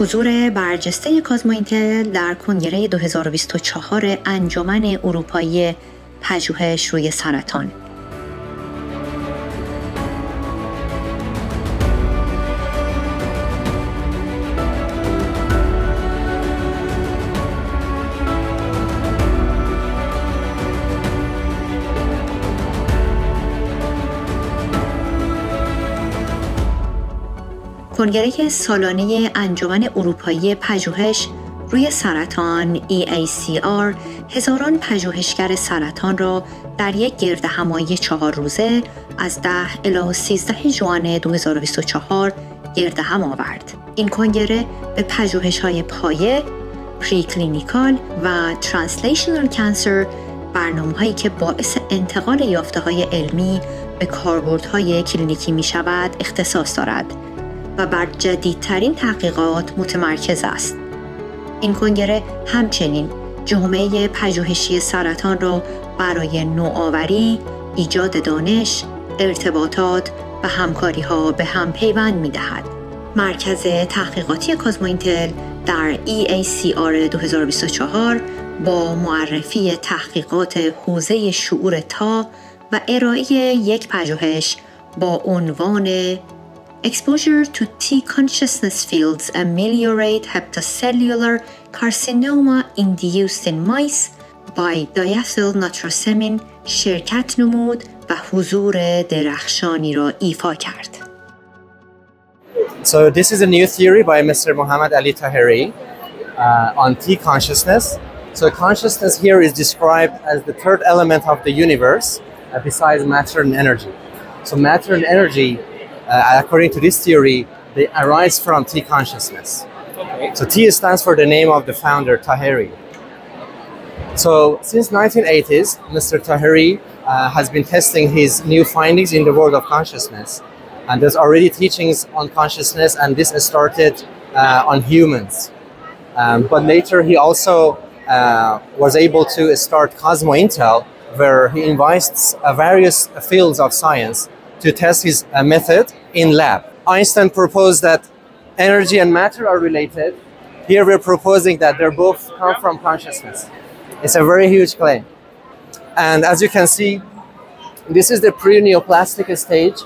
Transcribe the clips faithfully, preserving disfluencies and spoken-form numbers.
حضور برجسته کازمو اینتل در کنگره دو هزار و بیست و چهار انجمن اروپایی پژوهش روی سرطان. کنگره سالانه انجمن اروپایی پژوهش روی سرطان ای ای سی آر هزاران پژوهشگر سرطان را در یک گردهمایی چهار روزه از ده الی سیزده ژوئن دو هزار و بیست و چهار گردهم آورد. این کنگره به پژوهش‌های پایه، پری کلینیکال و ترانسلیشنال کانسر، برنامه‌هایی که باعث انتقال یافته‌های علمی به کاربردهای کلینیکی می‌شود، اختصاص دارد و بر جدیدترین تحقیقات متمرکز است. این کنگره همچنین جامعه پژوهشی سرطان را برای نوآوری، ایجاد دانش، ارتباطات و همکاری ها به هم پیوند می دهد. مرکز تحقیقاتی کازمو اینتل در ای ای سی آر دو هزار و بیست و چهار با معرفی تحقیقات حوزه شعور تا و ارائه یک پژوهش با عنوان Exposure to T-consciousness fields ameliorate hepatocellular carcinoma induced in mice by diethylnitrosamine شرکت نمود و حضور درخشانی را ایفا کرد. So this is a new theory by Mister Muhammad Ali Taheri uh, on T-consciousness. So consciousness here is described as the third element of the universe uh, besides matter and energy. So matter and energy, Uh, according to this theory, they arise from T-consciousness. Okay. So T stands for the name of the founder, Taheri. So since nineteen eighties, Mister Taheri uh, has been testing his new findings in the world of consciousness. And there's already teachings on consciousness, and this started uh, on humans. Um, but later he also uh, was able to start Cosmo Intel, where he invites uh, various fields of science to test his uh, method in lab. Einstein proposed that energy and matter are related. Here we're proposing that they both come from consciousness. It's a very huge claim. And as you can see, this is the pre-neoplastic stage,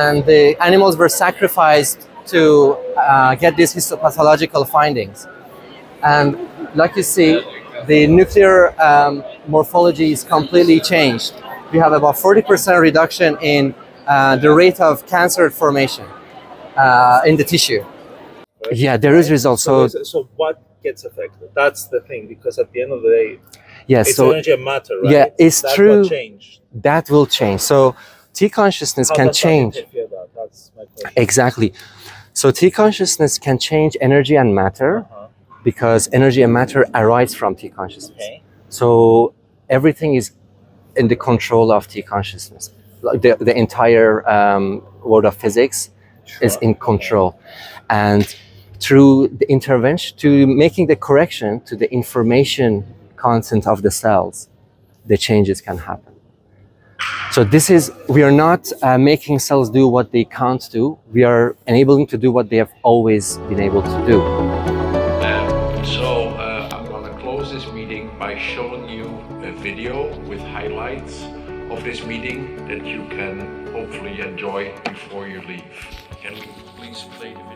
and the animals were sacrificed to uh, get these histopathological findings. And like you see, the nuclear um, morphology is completely changed. We have about forty percent reduction in Uh, the rate of cancer formation uh, in the tissue. Okay. Yeah, there is results. So, so, so what gets affected? That's the thing, because at the end of the day, yeah, it's so, energy and matter, right? Yeah, it's that true. Will change. That will change. So T-consciousness can change. That? That's my question. Exactly. So T-consciousness can change energy and matter uh-huh. because energy and matter arise from T-consciousness. Okay. So everything is in the control of T-consciousness. The, the entire um, world of physics sure. is in control, and through the intervention to making the correction to the information content of the cells, the changes can happen. So this is, we are not uh, making cells do what they can't do, we are enabling to do what they have always been able to do. Um, so uh, I'm going to close this meeting by showing you a video with highlights of this meeting that you can hopefully enjoy before you leave. Can we please play the video?